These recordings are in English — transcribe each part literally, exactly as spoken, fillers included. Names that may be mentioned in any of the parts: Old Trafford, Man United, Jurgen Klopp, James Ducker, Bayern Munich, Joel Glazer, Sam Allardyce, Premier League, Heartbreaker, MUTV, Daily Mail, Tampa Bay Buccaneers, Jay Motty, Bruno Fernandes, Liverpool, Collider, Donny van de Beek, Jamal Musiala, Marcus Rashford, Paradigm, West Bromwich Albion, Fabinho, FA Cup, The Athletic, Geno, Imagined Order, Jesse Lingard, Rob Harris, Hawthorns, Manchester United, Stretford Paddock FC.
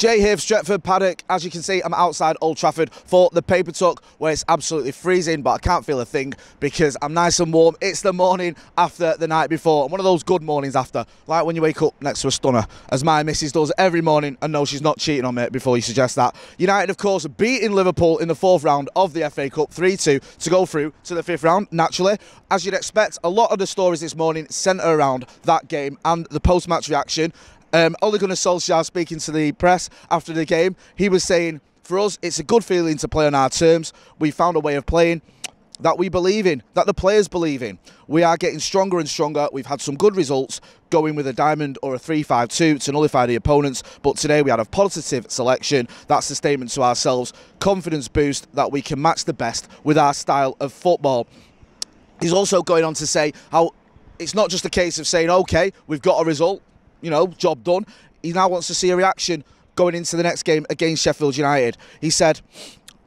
Jay here for Stretford Paddock. As you can see, I'm outside Old Trafford for the paper tuck, where it's absolutely freezing, but I can't feel a thing because I'm nice and warm. It's the morning after the night before, and one of those good mornings after, like when you wake up next to a stunner, as my missus does every morning. And no, she's not cheating on me before you suggest that. United, of course, beating Liverpool in the fourth round of the F A Cup three two to go through to the fifth round, naturally. As you'd expect, a lot of the stories this morning centre around that game and the post-match reaction. Um, Ole Gunnar Solskjaer, speaking to the press after the game, he was saying, for us, it's a good feeling to play on our terms. We found a way of playing that we believe in, that the players believe in. We are getting stronger and stronger. We've had some good results, going with a diamond or a three five two to nullify the opponents, but today we had a positive selection. That's the statement to ourselves. Confidence boost that we can match the best with our style of football. He's also going on to say how it's not just a case of saying, okay, we've got a result, you know, job done. He now wants to see a reaction going into the next game against Sheffield United. He said,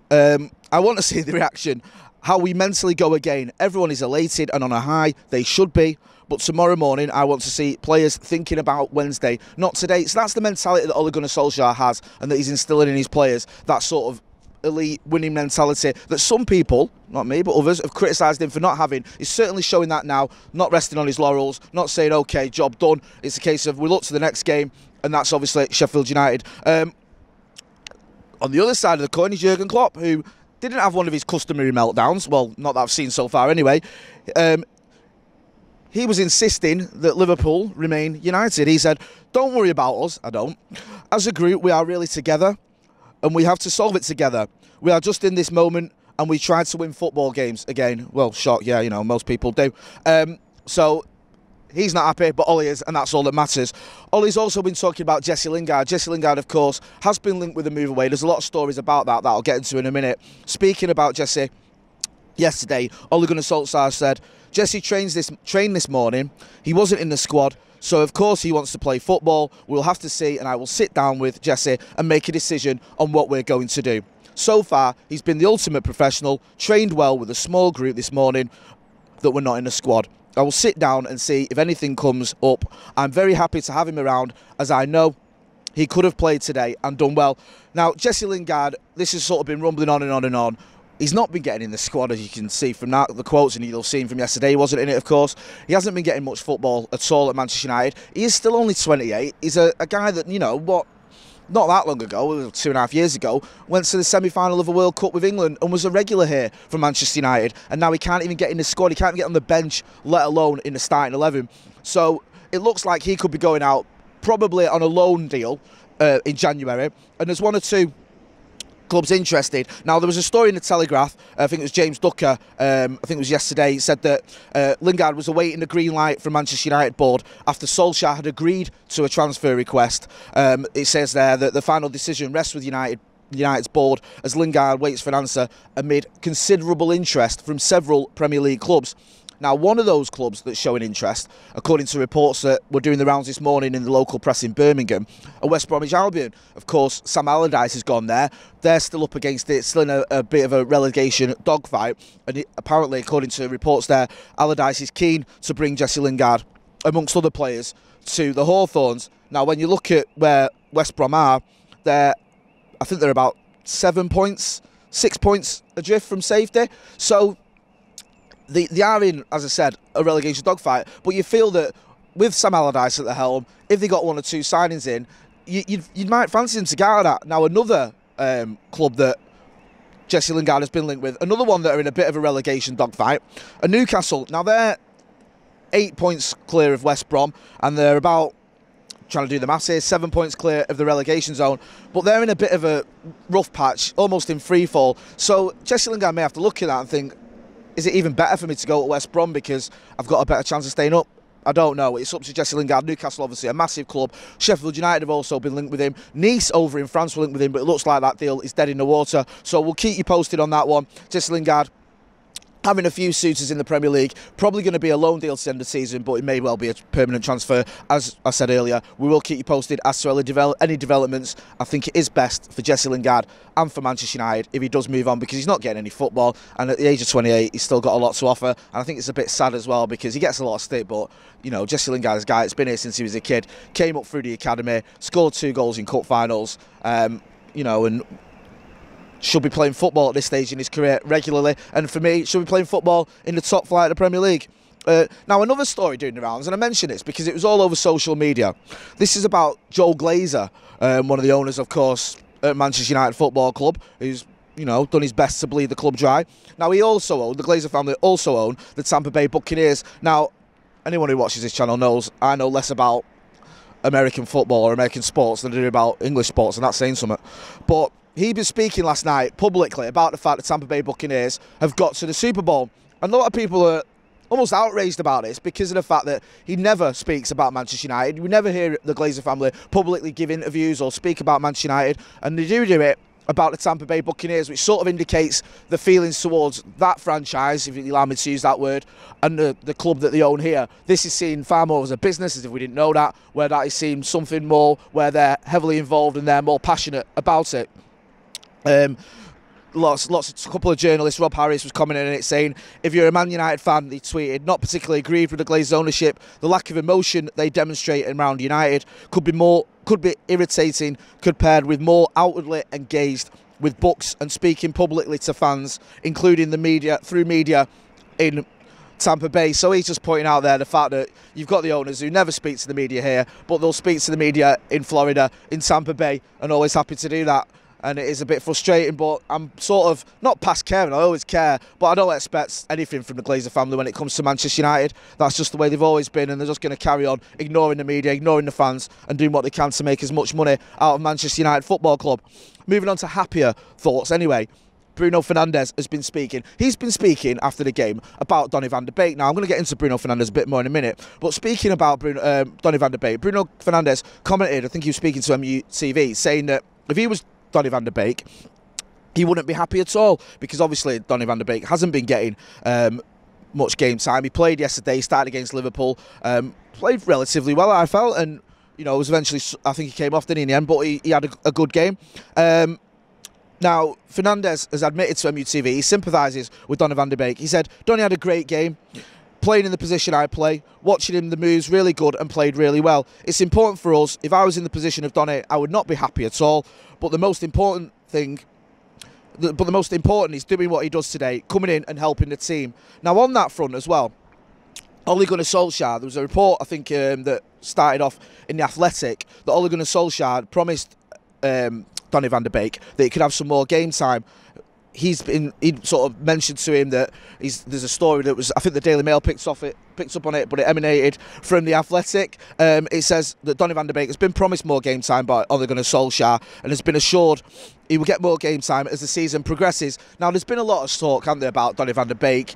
um, I want to see the reaction, how we mentally go again. Everyone is elated and on a high. They should be. But tomorrow morning, I want to see players thinking about Wednesday, not today. So that's the mentality that Ole Gunnar Solskjaer has and that he's instilling in his players, that sort of elite winning mentality that some people, not me, but others, have criticised him for not having. He's certainly showing that now, not resting on his laurels, not saying, OK, job done. It's a case of we look to the next game, and that's obviously Sheffield United. Um, on the other side of the coin is Jurgen Klopp, who didn't have one of his customary meltdowns, well, not that I've seen so far anyway. Um, he was insisting that Liverpool remain united. He said, don't worry about us, I don't. As a group, we are really together and we have to solve it together. We are just in this moment and we tried to win football games again. Well, shock, yeah, you know, most people do. Um, so he's not happy, but Ole is, and that's all that matters. Ole's also been talking about Jesse Lingard. Jesse Lingard, of course, has been linked with a move away. There's a lot of stories about that that I'll get into in a minute. Speaking about Jesse, yesterday, Ole Gunnar Solskjaer said, Jesse trains this, trained this morning. He wasn't in the squad, so of course he wants to play football. We'll have to see, and I will sit down with Jesse and make a decision on what we're going to do. So far, he's been the ultimate professional, trained well with a small group this morning that were not in the squad. I will sit down and see if anything comes up. I'm very happy to have him around, as I know he could have played today and done well. Now, Jesse Lingard, this has sort of been rumbling on and on and on. He's not been getting in the squad, as you can see from that, the quotes, and you'll have seen from yesterday. He wasn't in it, of course. He hasn't been getting much football at all at Manchester United. He is still only twenty-eight. He's a, a guy that, you know, what, not that long ago, two and a half years ago, went to the semi-final of a World Cup with England and was a regular here for Manchester United. And now he can't even get in the squad. He can't even get on the bench, let alone in the starting eleven. So it looks like he could be going out probably on a loan deal uh, in January. And there's one or two clubs interested. Now, there was a story in the Telegraph, I think it was James Ducker, um, I think it was yesterday, he said that uh, Lingard was awaiting the green light from Manchester United board after Solskjaer had agreed to a transfer request. Um, it says there that the final decision rests with United United's board as Lingard waits for an answer amid considerable interest from several Premier League clubs. Now, one of those clubs that's showing interest, according to reports that were doing the rounds this morning in the local press in Birmingham, are West Bromwich Albion. Of course, Sam Allardyce has gone there. They're still up against it, still in a, a bit of a relegation dogfight. And it, apparently, according to reports there, Allardyce is keen to bring Jesse Lingard, amongst other players, to the Hawthorns. Now, when you look at where West Brom are, they're, I think they're about seven points, six points adrift from safety. So They, they are in, as I said, a relegation dogfight, but you feel that with Sam Allardyce at the helm, if they got one or two signings in, you, you'd, you might fancy them to get out of that. Now, another um, club that Jesse Lingard has been linked with, another one that are in a bit of a relegation dogfight, are Newcastle. Now, they're eight points clear of West Brom, and they're about, trying to do the maths here, seven points clear of the relegation zone, but they're in a bit of a rough patch, almost in free fall. So Jesse Lingard may have to look at that and think, is it even better for me to go to West Brom because I've got a better chance of staying up? I don't know. It's up to Jesse Lingard. Newcastle, obviously, a massive club. Sheffield United have also been linked with him. Nice over in France were linked with him, but it looks like that deal is dead in the water. So we'll keep you posted on that one. Jesse Lingard, having a few suitors in the Premier League, probably going to be a loan deal to the end of the season, but it may well be a permanent transfer. As I said earlier, we will keep you posted as to any developments. I think it is best for Jesse Lingard and for Manchester United if he does move on, because he's not getting any football, and at the age of twenty-eight, he's still got a lot to offer. And I think it's a bit sad as well, because he gets a lot of stick, but you know, Jesse Lingard's guy that's been here since he was a kid, came up through the academy, scored two goals in cup finals, um, you know, and should be playing football at this stage in his career regularly, and for me, should be playing football in the top flight of the Premier League. Uh, now, another story doing the rounds, and I mention this because it was all over social media. This is about Joel Glazer, um, one of the owners, of course, at Manchester United Football Club, who's, you know, done his best to bleed the club dry. Now, he also owned, the Glazer family also owned the Tampa Bay Buccaneers. Now, anyone who watches this channel knows I know less about American football or American sports than I do about English sports, and that's saying something. But he'd been speaking last night publicly about the fact that Tampa Bay Buccaneers have got to the Super Bowl. And a lot of people are almost outraged about this because of the fact that he never speaks about Manchester United. We never hear the Glazer family publicly give interviews or speak about Manchester United. And they do do it about the Tampa Bay Buccaneers, which sort of indicates the feelings towards that franchise, if you allow me to use that word, and the, the club that they own here. This is seen far more as a business, as if we didn't know that, where that is seen something more, where they're heavily involved and they're more passionate about it. Um, lots, lots, a couple of journalists, Rob Harris was commenting on it, saying, if you're a Man United fan, he tweeted, not particularly aggrieved with the Glazers' ownership, the lack of emotion they demonstrate around United could be more, could be irritating compared with more outwardly engaged with Bucks and speaking publicly to fans, including the media, through media in Tampa Bay. So he's just pointing out there the fact that you've got the owners who never speak to the media here, but they'll speak to the media in Florida, in Tampa Bay, and always happy to do that. And it is a bit frustrating, but I'm sort of not past caring. I always care, but I don't expect anything from the Glazer family when it comes to Manchester United. That's just the way they've always been, and they're just going to carry on ignoring the media, ignoring the fans, and doing what they can to make as much money out of Manchester United Football Club. Moving on to happier thoughts anyway. Bruno Fernandes has been speaking. He's been speaking after the game about Donny van de Beek. Now, I'm going to get into Bruno Fernandes a bit more in a minute. But speaking about Bruno, um, Donny van de Beek, Bruno Fernandes commented, I think he was speaking to M U T V, saying that if he was Donny van de Beek, he wouldn't be happy at all, because obviously Donny van de Beek hasn't been getting um, much game time. He played yesterday, started against Liverpool, um, played relatively well, I felt, and you know, it was eventually, I think he came off, didn't he, in the end, but he, he had a, a good game. Um, now, Fernandes has admitted to M U T V he sympathises with Donny van de Beek. He said, Donny had a great game, playing in the position I play, watching him, the moves really good and played really well. It's important for us. If I was in the position of Donny, I would not be happy at all. But the most important thing, but the most important is doing what he does today, coming in and helping the team. Now on that front as well, Ole Gunnar Solskjaer, there was a report I think um, that started off in The Athletic that Ole Gunnar Solskjaer promised um, Donny van de Beek that he could have some more game time. He's been, he sort of mentioned to him that he's, there's a story that was, I think the Daily Mail picked, off it, picked up on it, but it emanated from The Athletic. Um, it says that Donny van de Beek has been promised more game time by Ole Gunnar Solskjaer and has been assured he will get more game time as the season progresses. Now, there's been a lot of talk, haven't there, about Donny van de Beek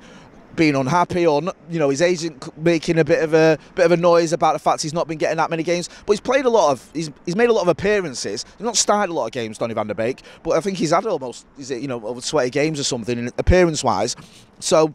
being unhappy, or not, you know, his agent making a bit of a bit of a noise about the fact he's not been getting that many games. But he's played a lot of, he's he's made a lot of appearances. He's not started a lot of games, Donny van de Beek, but I think he's had almost, is it, you know, over twenty games or something appearance-wise. So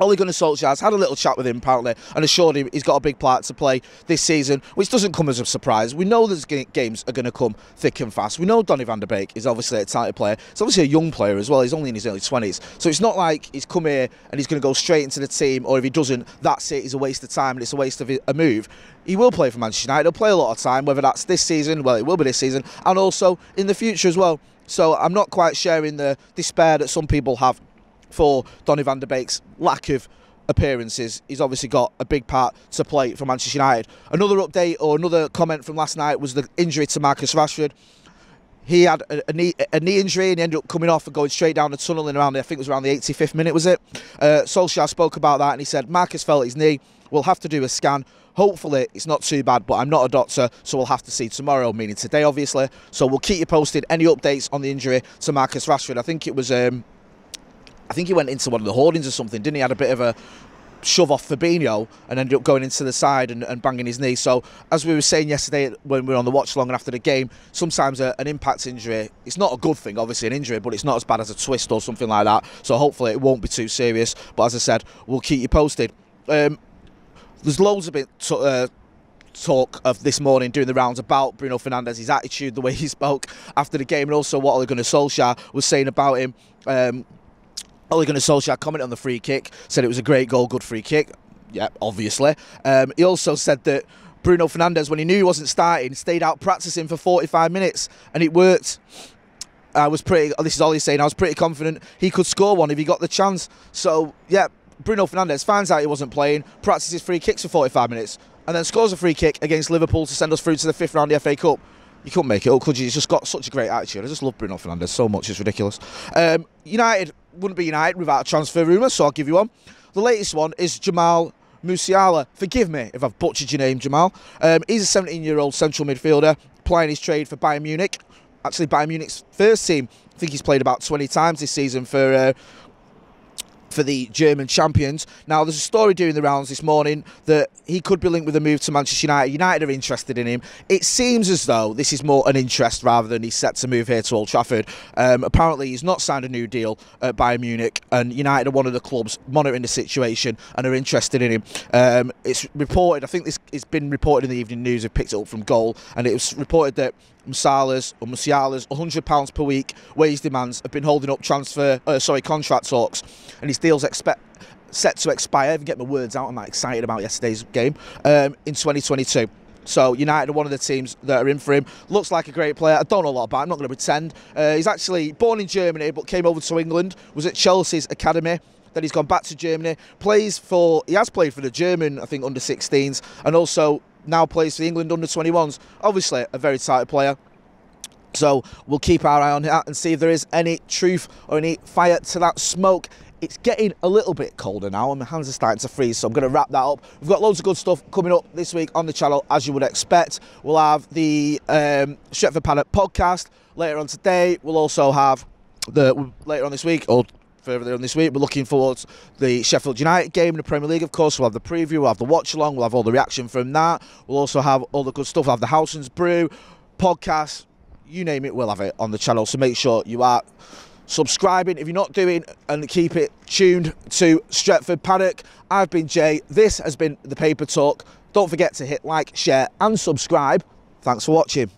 Ole Gunnar Solskjaer's had a little chat with him apparently and assured him he's got a big part to play this season, which doesn't come as a surprise. We know those games are going to come thick and fast. We know Donny van de Beek is obviously a talented player. He's obviously a young player as well. He's only in his early twenties. So it's not like he's come here and he's going to go straight into the team, or if he doesn't, that's it. He's a waste of time and it's a waste of a move. He will play for Manchester United. He'll play a lot of time, whether that's this season, well, it will be this season, and also in the future as well. So I'm not quite sharing the despair that some people have for Donny van de Beek's lack of appearances. He's obviously got a big part to play for Manchester United. Another update or another comment from last night was the injury to Marcus Rashford. He had a, a, knee, a knee injury and he ended up coming off and going straight down the tunnel in around, I think it was around the eighty-fifth minute, was it? Uh, Solskjaer spoke about that and he said, Marcus felt his knee, we'll have to do a scan. Hopefully it's not too bad, but I'm not a doctor, so we'll have to see tomorrow, meaning today, obviously. So we'll keep you posted, any updates on the injury to Marcus Rashford. I think it was... Um, I think he went into one of the hoardings or something, didn't he? Had a bit of a shove off Fabinho and ended up going into the side and, and banging his knee. So as we were saying yesterday when we were on the watch long and after the game, sometimes a, an impact injury, it's not a good thing, obviously, an injury, but it's not as bad as a twist or something like that. So hopefully it won't be too serious. But as I said, we'll keep you posted. Um, there's loads of it to, uh, talk of this morning doing the rounds about Bruno Fernandes, his attitude, the way he spoke after the game, and also what Ole Gunnar Solskjaer was saying about him. Um, Ole Gunnar Solskjaer commented on the free kick, said it was a great goal, good free kick. Yeah, obviously. Um, he also said that Bruno Fernandes, when he knew he wasn't starting, stayed out practicing for forty-five minutes and it worked. I was pretty, this is Ole saying, I was pretty confident he could score one if he got the chance. So, yeah, Bruno Fernandes finds out he wasn't playing, practices free kicks for forty-five minutes. And then scores a free kick against Liverpool to send us through to the fifth round of the F A Cup. You couldn't make it up, could you? He's just got such a great attitude. I just love Bruno Fernandes so much, it's ridiculous. Um, United wouldn't be United without a transfer rumour, so I'll give you one. The latest one is Jamal Musiala. Forgive me if I've butchered your name, Jamal. Um, he's a seventeen-year-old central midfielder, plying his trade for Bayern Munich. Actually, Bayern Munich's first team. I think he's played about twenty times this season for... Uh, for the German champions. Now, there's a story doing the rounds this morning that he could be linked with a move to Manchester United. United are interested in him. It seems as though this is more an interest rather than he's set to move here to Old Trafford. Um, apparently, he's not signed a new deal at Bayern Munich, and United are one of the clubs monitoring the situation and are interested in him. Um, it's reported, I think this it's been reported in the evening news, I picked it up from Goal, and it was reported that Musiala's or Musiala's one hundred pounds per week wage demands have been holding up transfer, uh, sorry, contract talks, and his deal's expect set to expire. If I get my words out, I'm not excited about yesterday's game um, in twenty twenty-two. So United are one of the teams that are in for him. Looks like a great player. I don't know a lot about him. I'm not going to pretend. Uh, he's actually born in Germany, but came over to England. Was at Chelsea's academy. Then he's gone back to Germany. Plays for he has played for the German, I think, under sixteens, and also now plays for the England under twenty-ones. Obviously, a very tight player. So we'll keep our eye on that and see if there is any truth or any fire to that smoke. It's getting a little bit colder now and my hands are starting to freeze, so I'm going to wrap that up. We've got loads of good stuff coming up this week on the channel, as you would expect. We'll have the um, Stretford Paddock podcast later on today. We'll also have, the later on this week, or further on this week, we're looking forward the Sheffield United game in the Premier League, of course. We'll have the preview, we'll have the watch-along, we'll have all the reaction from that. We'll also have all the good stuff. We'll have the Howson's Brew podcast. You name it, we'll have it on the channel, so make sure you are subscribing if you're not doing, and keep it tuned to Stretford Paddock. I've been Jay, this has been The Paper Talk. Don't forget to hit like, share and subscribe. Thanks for watching.